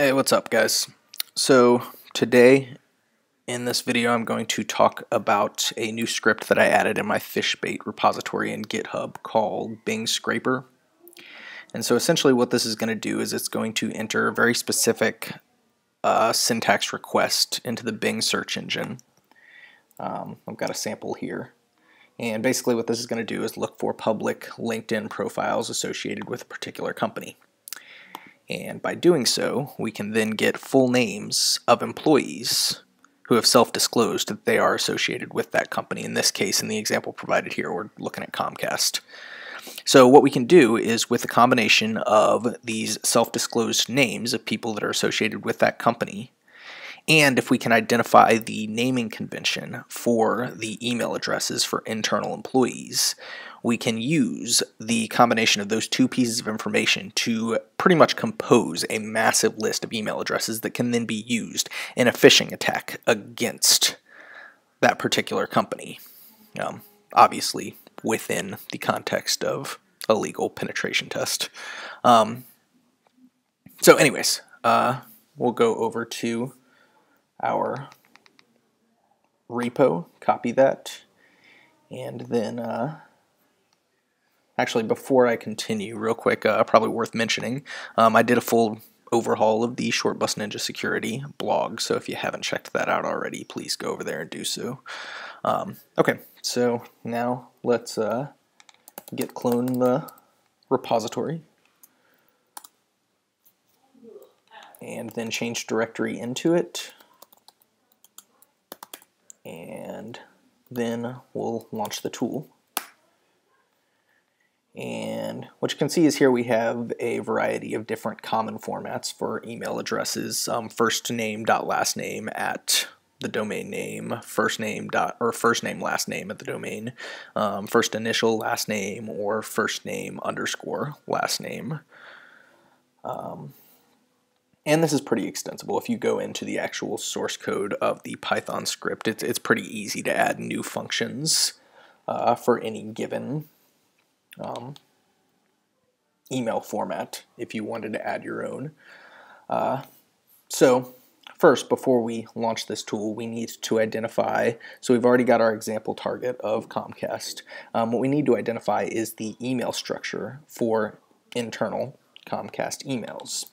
Hey, what's up, guys? So today in this video I'm going to talk about a new script that I added in my PhishBait repository in GitHub called Bing Scraper. And so essentially what this is going to do is it's going to enter a very specific syntax request into the Bing search engine. I've got a sample here. And basically what this is going to do is look for public LinkedIn profiles associated with a particular company. And by doing so, we can then get full names of employees who have self-disclosed that they are associated with that company. In this case, in the example provided here, we're looking at Comcast. So what we can do is, with a combination of these self-disclosed names of people that are associated with that company, and if we can identify the naming convention for the email addresses for internal employees, we can use the combination of those two pieces of information to pretty much compose a massive list of email addresses that can then be used in a phishing attack against that particular company, obviously within the context of a legal penetration test. So anyways, we'll go over to our repo, copy that, and then actually, before I continue real quick, probably worth mentioning, I did a full overhaul of the Shortbus Ninja security blog, so if you haven't checked that out already, please go over there and do so. Okay, so now let's git clone the repository and then change directory into it. And then we'll launch the tool. And what you can see is here we have a variety of different common formats for email addresses. First name dot last name at the domain name, first name last name at the domain, first initial last name, or first name underscore last name. And this is pretty extensible. If you go into the actual source code of the Python script, it's pretty easy to add new functions for any given email format if you wanted to add your own. So first, before we launch this tool, we need to identify, so we've already got our example target of Comcast. What we need to identify is the email structure for internal Comcast emails.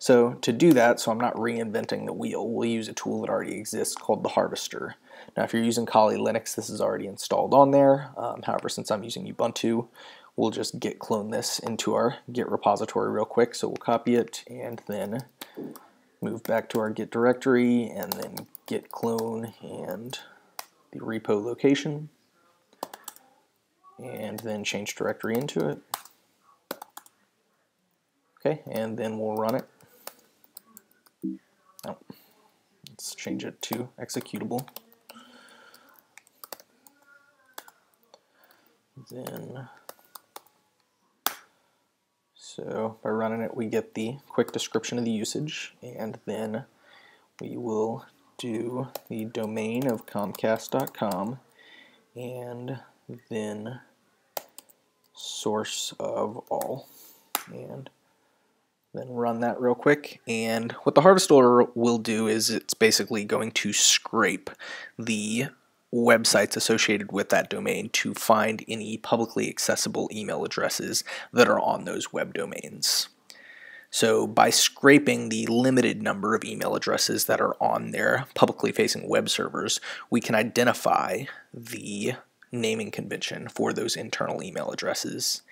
So to do that, so I'm not reinventing the wheel, we'll use a tool that already exists called theHarvester. Now if you're using Kali Linux, this is already installed on there. However, since I'm using Ubuntu, we'll just git clone this into our Git repository real quick. So we'll copy it and then move back to our Git directory and then git clone and the repo location and then change directory into it. Okay, and then we'll run it. Oh, let's change it to executable. Then, so by running it, we get the quick description of the usage, and then we will do the domain of comcast.com, and then source of all, and then run that real quick. And what the harvester will do is it's basically going to scrape the websites associated with that domain to find any publicly accessible email addresses that are on those web domains. So by scraping the limited number of email addresses that are on their publicly facing web servers, we can identify the naming convention for those internal email addresses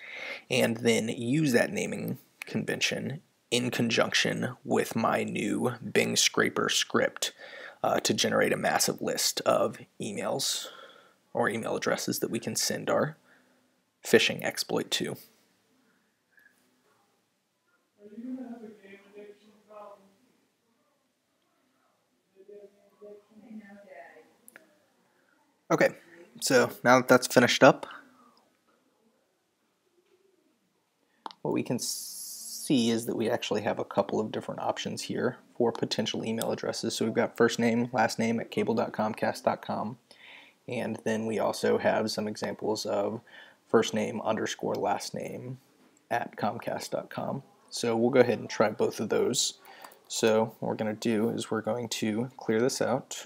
and then use that naming convention in conjunction with my new Bing Scraper script to generate a massive list of emails or email addresses that we can send our phishing exploit to. Okay, so now that that's finished up, what we can see is that we actually have a couple of different options here for potential email addresses. So we've got first name, last name at cable.comcast.com, and then we also have some examples of first name underscore last name at comcast.com. So we'll go ahead and try both of those. So what we're going to do is we're going to clear this out,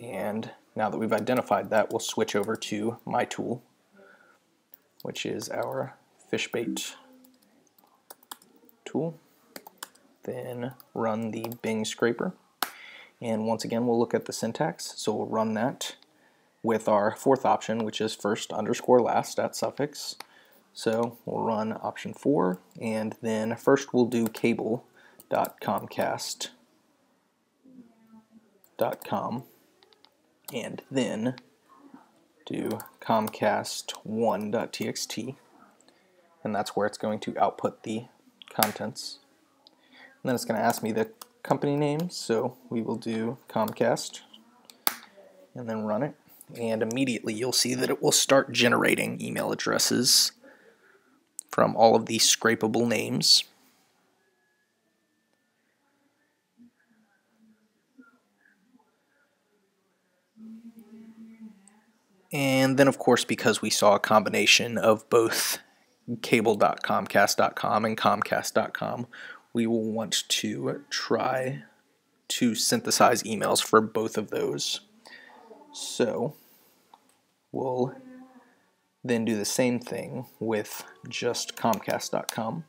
and now that we've identified that, we'll switch over to my tool, which is our PhishBait tool. Then run the Bing Scraper, and once again we'll look at the syntax. So we'll run that with our fourth option, which is first underscore last at suffix. So we'll run option 4, and then first we'll do cable.comcast.com, and then do comcast1.txt, and that's where it's going to output the contents. And then it's going to ask me the company name, so we will do Comcast, and then run it. And immediately you'll see that it will start generating email addresses from all of these scrapeable names. And then of course, because we saw a combination of both cable.comcast.com and comcast.com, we will want to try to synthesize emails for both of those. So we'll then do the same thing with just comcast.com,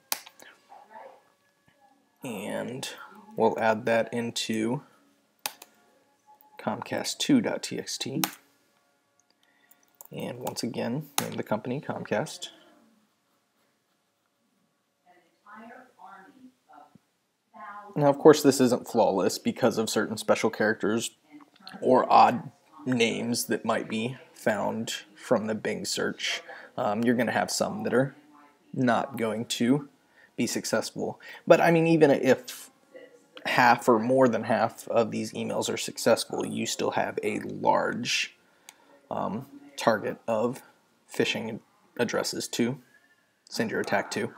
and we'll add that into comcast2.txt, and once again name the company Comcast. Now, of course, this isn't flawless because of certain special characters or odd names that might be found from the Bing search. You're going to have some that are not going to be successful. But, I mean, even if half or more than half of these emails are successful, you still have a large target of phishing addresses to send your attack to.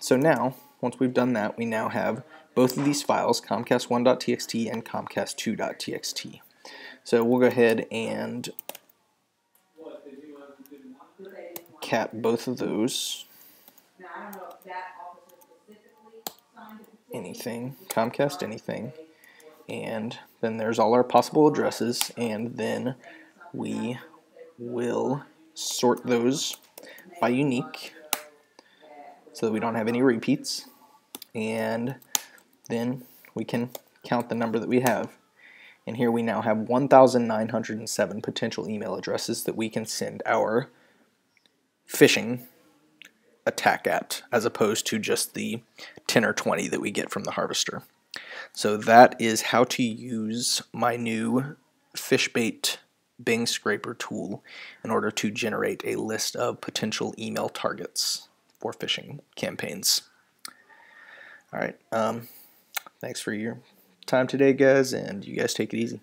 So now, once we've done that, we now have both of these files, comcast1.txt and comcast2.txt. So we'll go ahead and cat both of those. Anything, Comcast anything. And then there's all our possible addresses, and then we will sort those by unique, so that we don't have any repeats, and then we can count the number that we have. And here we now have 1,907 potential email addresses that we can send our phishing attack at, as opposed to just the 10 or 20 that we get from the Harvester. So that is how to use my new PhishBait Bing Scraper tool in order to generate a list of potential email targets for phishing campaigns. All right, thanks for your time today, guys, and you guys take it easy.